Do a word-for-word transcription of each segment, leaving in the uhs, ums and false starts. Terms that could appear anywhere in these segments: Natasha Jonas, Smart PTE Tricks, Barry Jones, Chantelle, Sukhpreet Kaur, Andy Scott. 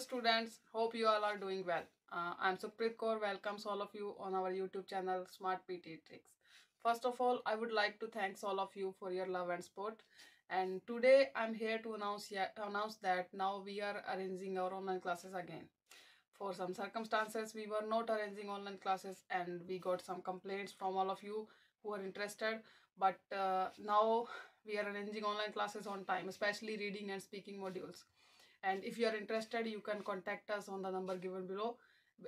students, hope you all are doing well. Uh, I am Sukhpreet Kaur, welcomes all of you on our YouTube channel Smart P T E Tricks. First of all, I would like to thanks all of you for your love and support. And today I am here to announce, announce that now we are arranging our online classes again. For some circumstances, we were not arranging online classes and we got some complaints from all of you who are interested. But uh, now we are arranging online classes on time, especially reading and speaking modules. And if you are interested, you can contact us on the number given below,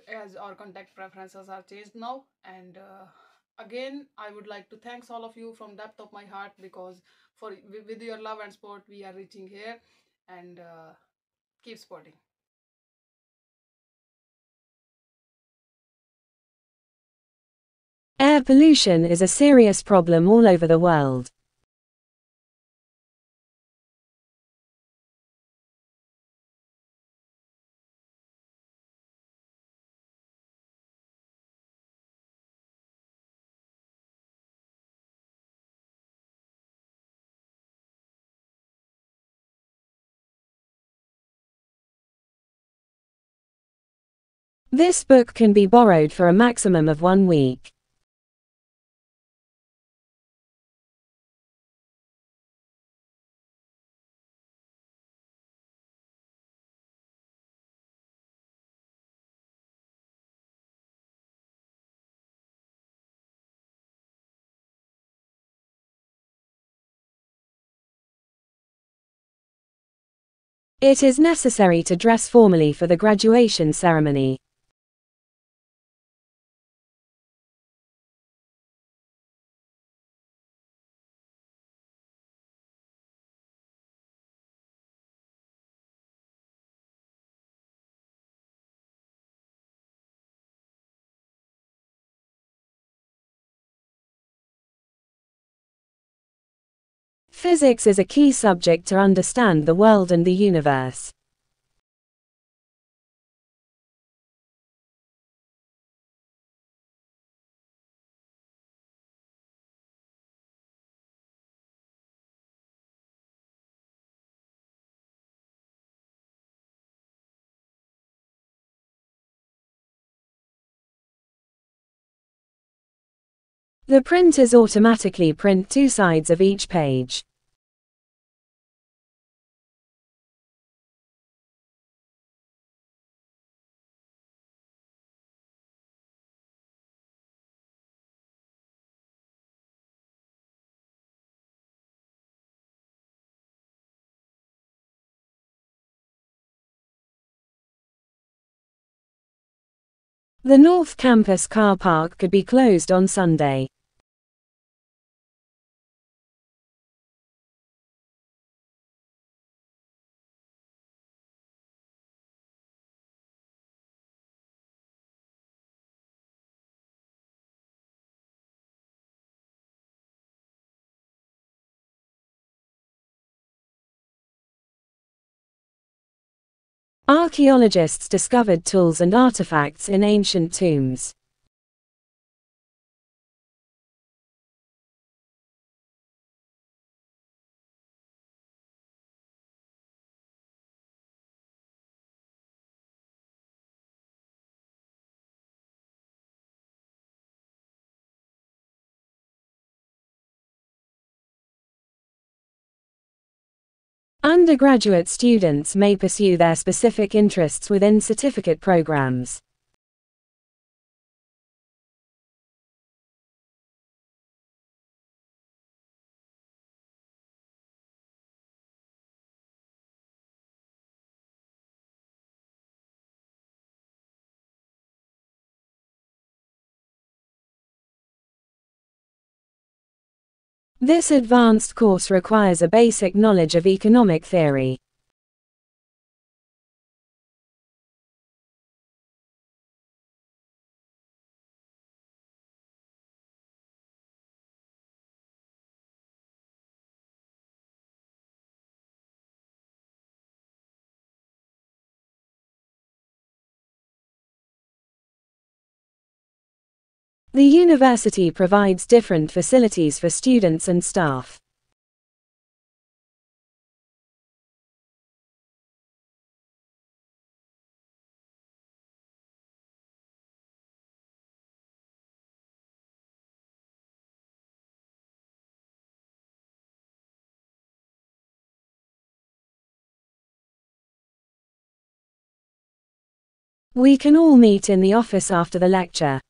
as our contact preferences are changed now. And uh, again, I would like to thanks all of you from depth of my heart, because for with your love and support, we are reaching here. And uh, keep supporting. Air pollution is a serious problem all over the world. This book can be borrowed for a maximum of one week. It is necessary to dress formally for the graduation ceremony. Physics is a key subject to understand the world and the universe. The printers automatically print two sides of each page. The North Campus car park could be closed on Sunday. Archaeologists discovered tools and artifacts in ancient tombs. Undergraduate students may pursue their specific interests within certificate programs. This advanced course requires a basic knowledge of economic theory. The university provides different facilities for students and staff. We can all meet in the office after the lecture.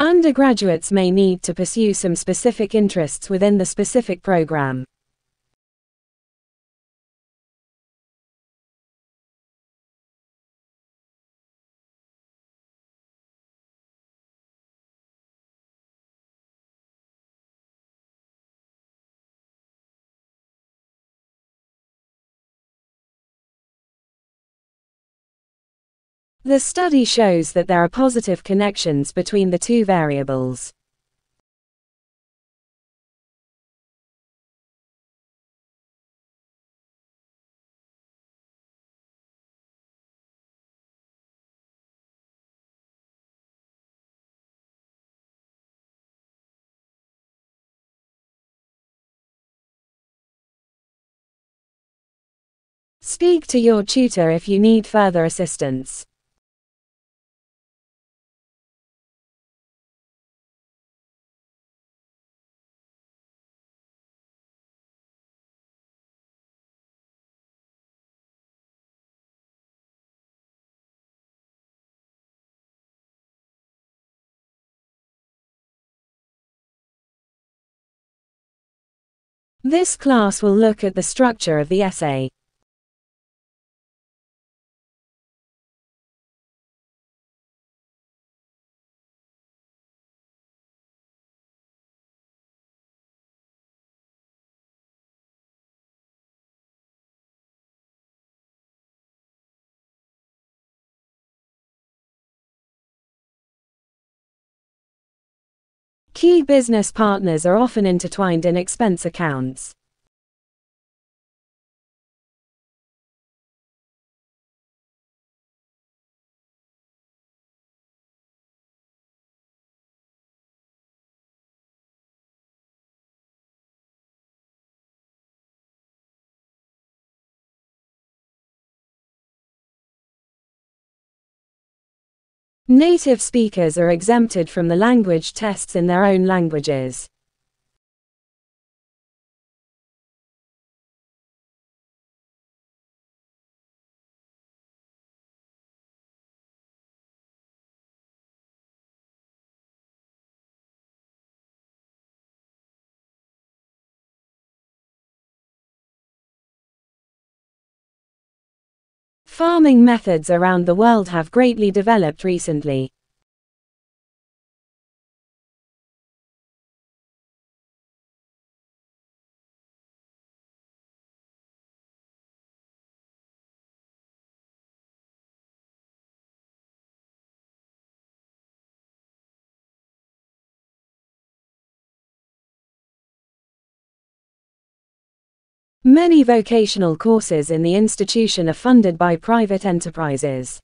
Undergraduates may need to pursue some specific interests within the specific program. The study shows that there are positive connections between the two variables. Speak to your tutor if you need further assistance. This class will look at the structure of the essay. Key business partners are often intertwined in expense accounts. Native speakers are exempted from the language tests in their own languages. Farming methods around the world have greatly developed recently. Many vocational courses in the institution are funded by private enterprises.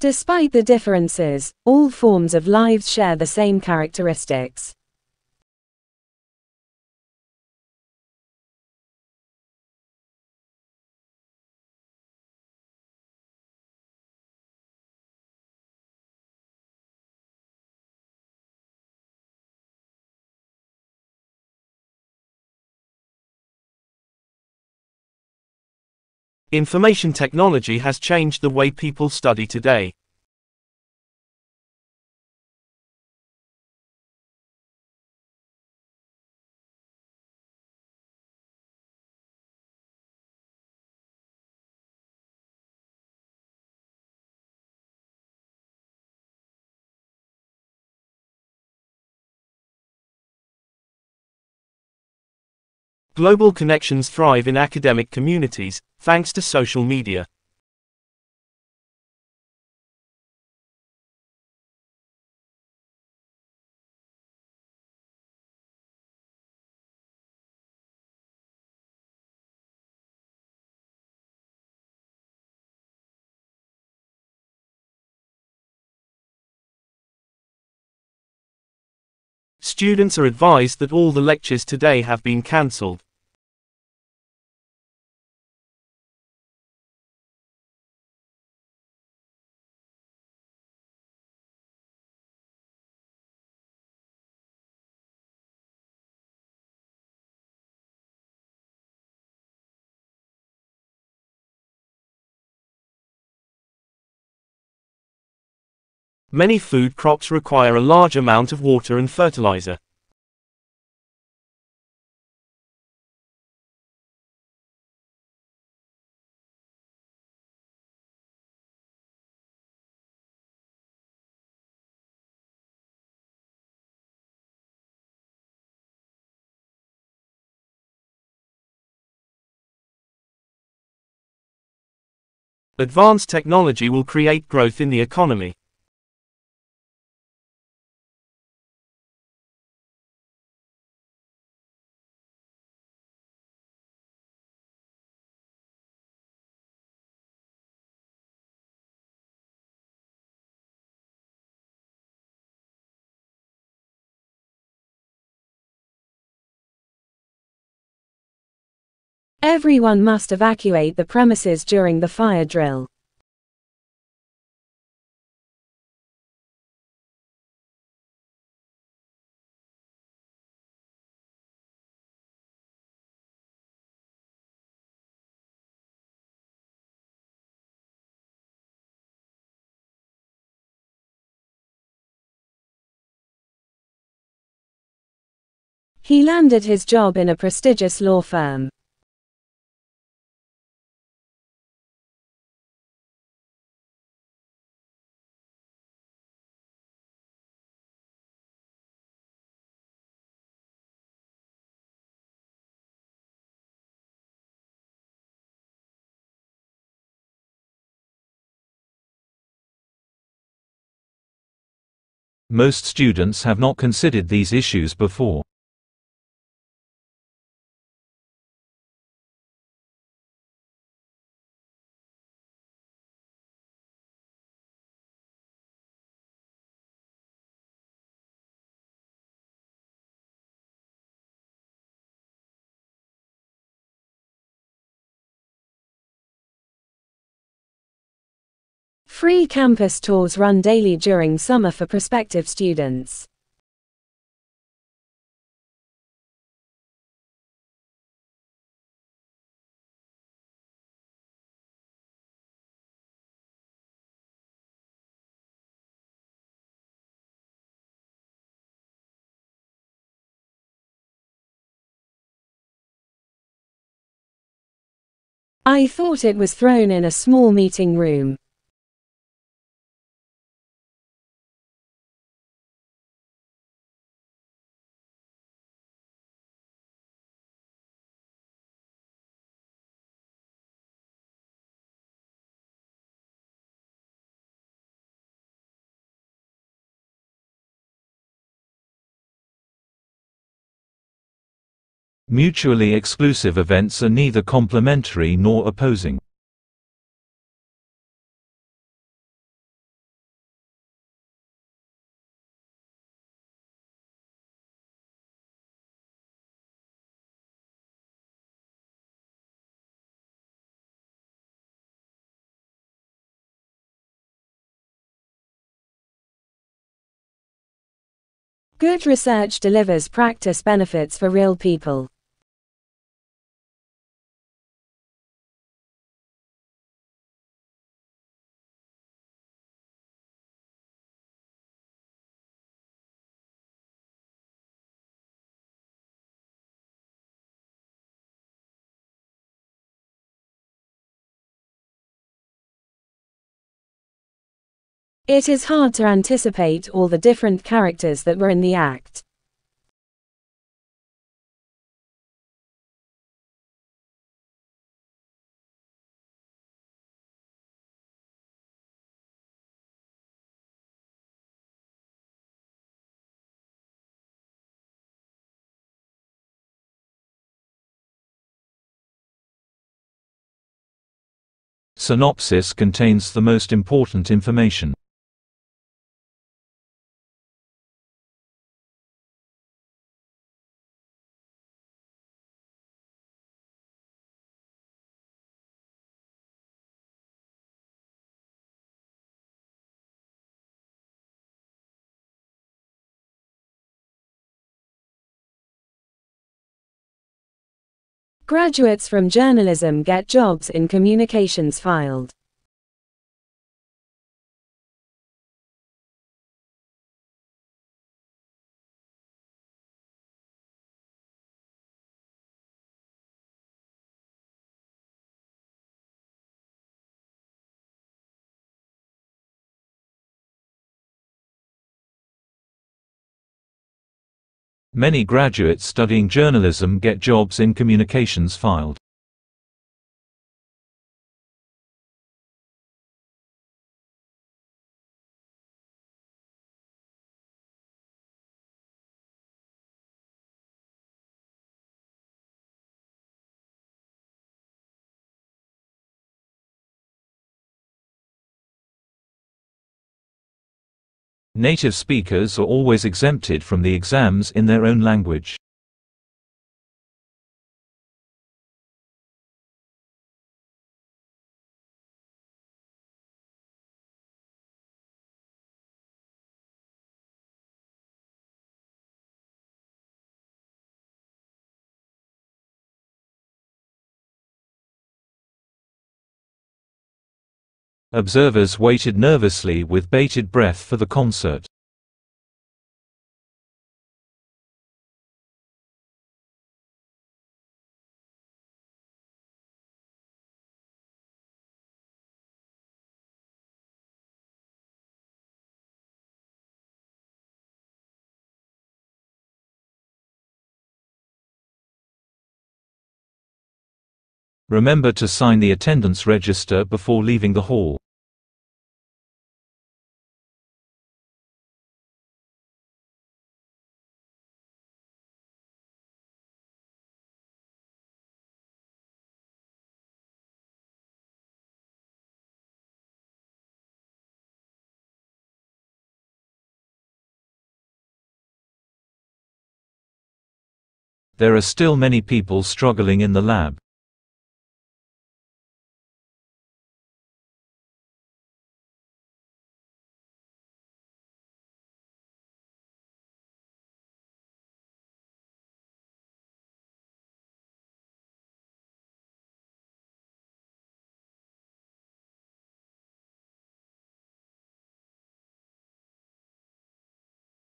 Despite the differences, all forms of lives share the same characteristics. Information technology has changed the way people study today. Global connections thrive in academic communities, thanks to social media. Students are advised that all the lectures today have been cancelled. Many food crops require a large amount of water and fertilizer. Advanced technology will create growth in the economy. Everyone must evacuate the premises during the fire drill. He landed his job in a prestigious law firm. Most students have not considered these issues before. Free campus tours run daily during summer for prospective students. I thought it was thrown in a small meeting room. Mutually exclusive events are neither complementary nor opposing. Good research delivers practice benefits for real people. It is hard to anticipate all the different characters that were in the act. Synopsis contains the most important information. Graduates from journalism get jobs in communications field. Many graduates studying journalism get jobs in communications field. Native speakers are always exempted from the exams in their own language. Observers waited nervously with bated breath for the concert. Remember to sign the attendance register before leaving the hall. There are still many people struggling in the lab.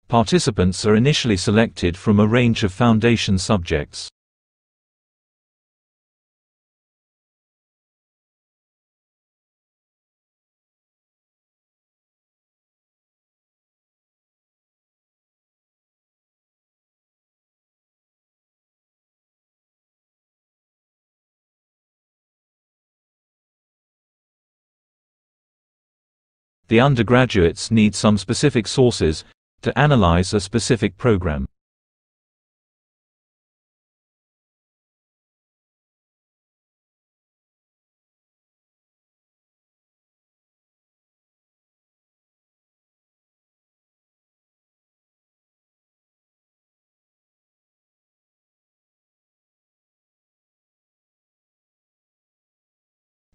Participants are initially selected from a range of foundation subjects. The undergraduates need some specific sources to analyze a specific program.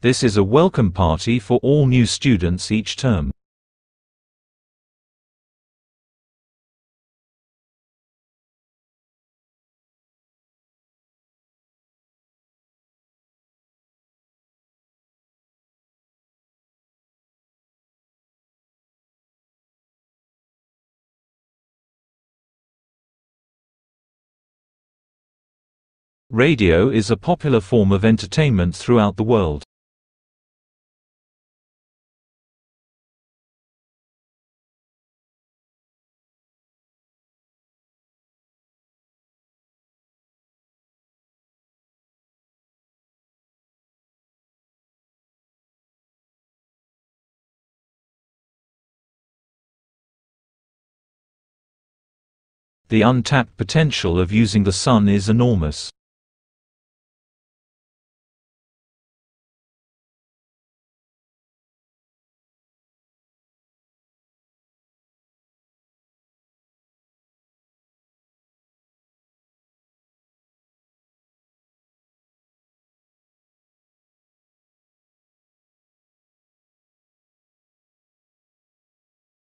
This is a welcome party for all new students each term. Radio is a popular form of entertainment throughout the world. The untapped potential of using the sun is enormous.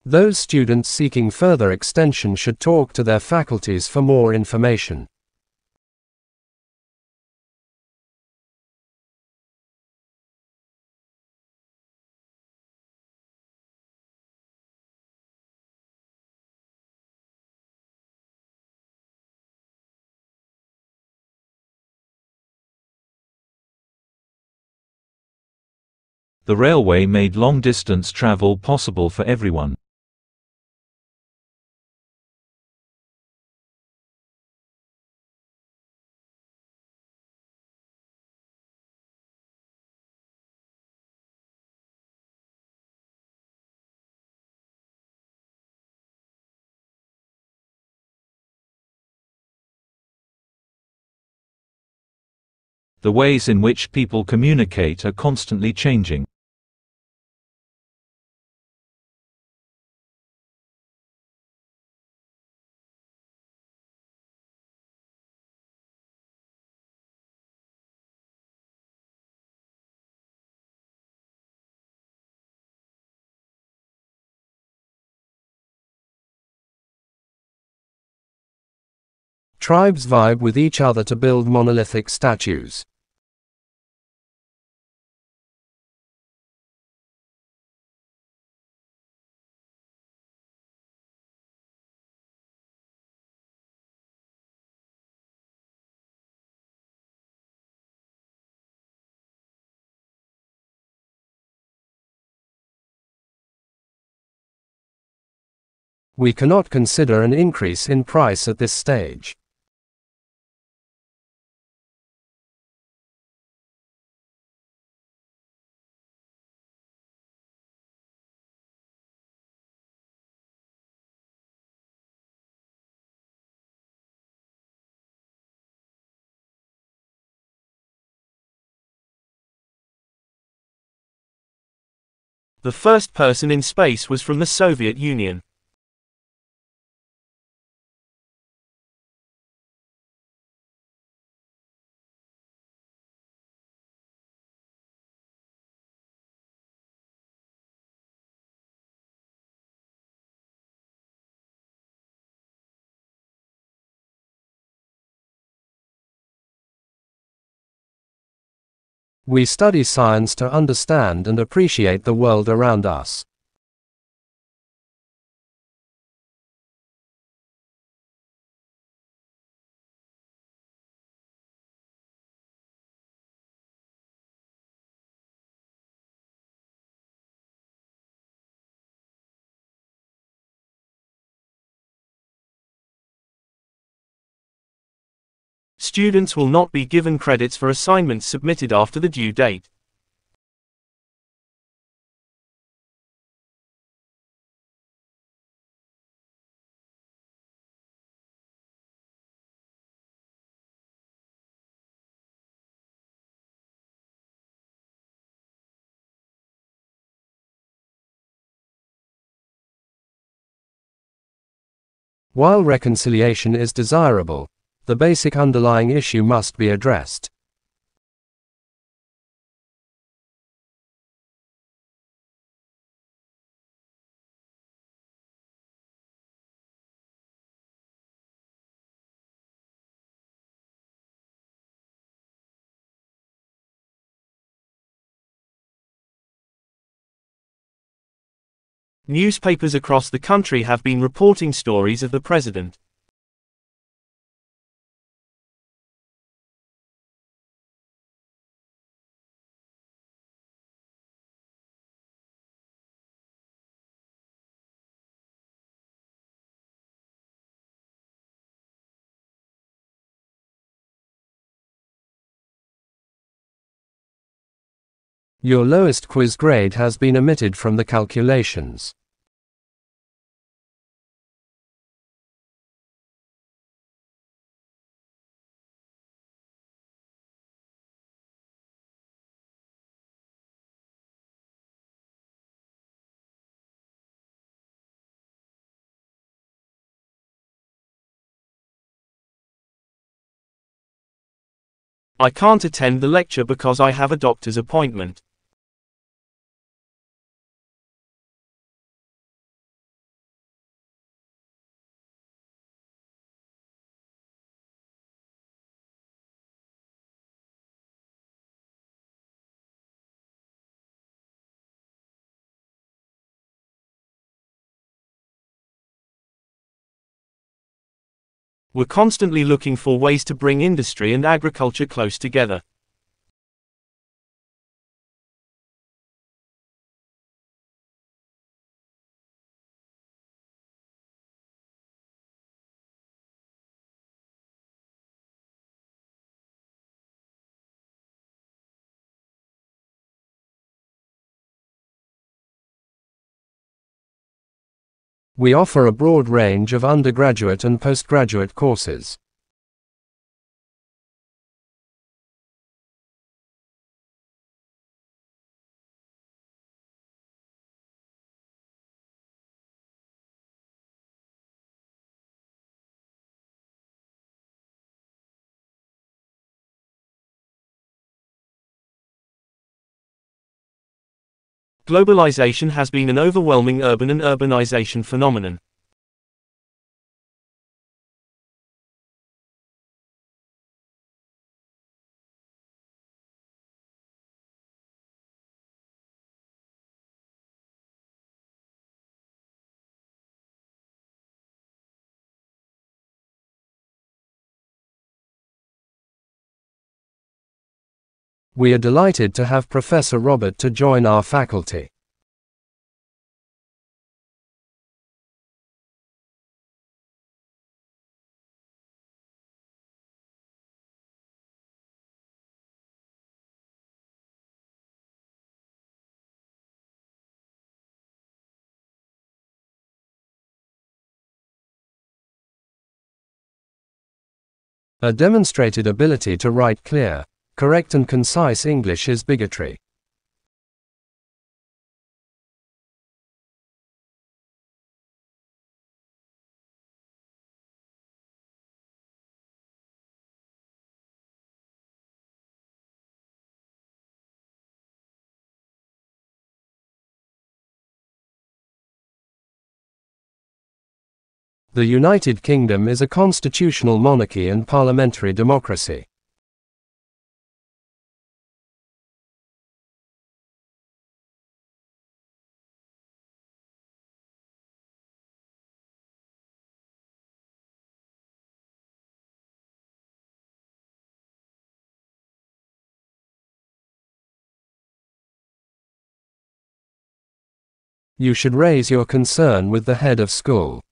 Those students seeking further extension should talk to their faculties for more information. The railway made long-distance travel possible for everyone. The ways in which people communicate are constantly changing. Tribes vibe with each other to build monolithic statues. We cannot consider an increase in price at this stage. The first person in space was from the Soviet Union. We study science to understand and appreciate the world around us. Students will not be given credits for assignments submitted after the due date. While reconciliation is desirable, the basic underlying issue must be addressed. Newspapers across the country have been reporting stories of the president. Your lowest quiz grade has been omitted from the calculations. I can't attend the lecture because I have a doctor's appointment. We're constantly looking for ways to bring industry and agriculture close together. We offer a broad range of undergraduate and postgraduate courses. Globalization has been an overwhelming urban and urbanization phenomenon. We are delighted to have Professor Robert to join our faculty. A demonstrated ability to write clear, correct and concise English is bigotry. The United Kingdom is a constitutional monarchy and parliamentary democracy. You should raise your concern with the head of school.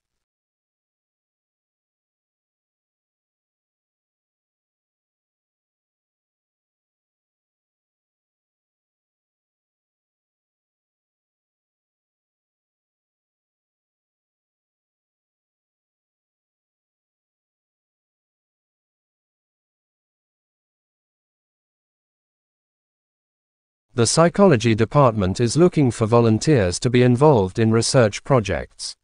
The psychology department is looking for volunteers to be involved in research projects.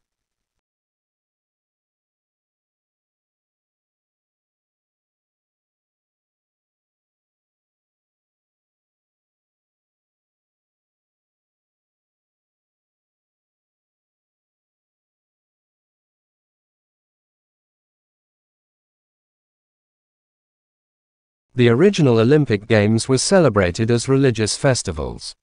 The original Olympic Games were celebrated as religious festivals.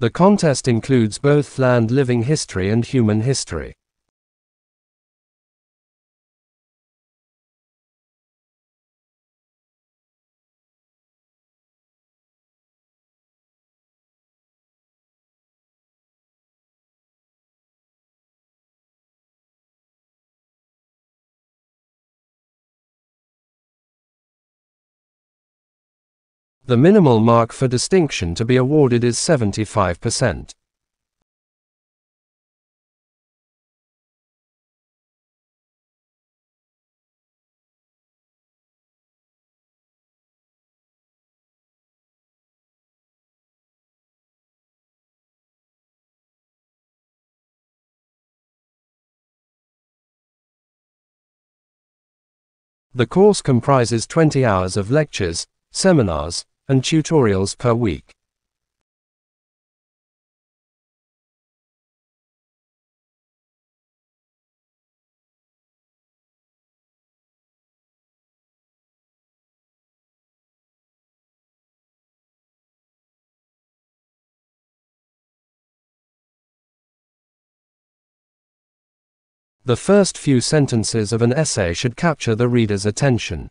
The contest includes both land living history and human history. The minimal mark for distinction to be awarded is seventy-five percent. The course comprises twenty hours of lectures, seminars, and tutorials per week. The first few sentences of an essay should capture the reader's attention.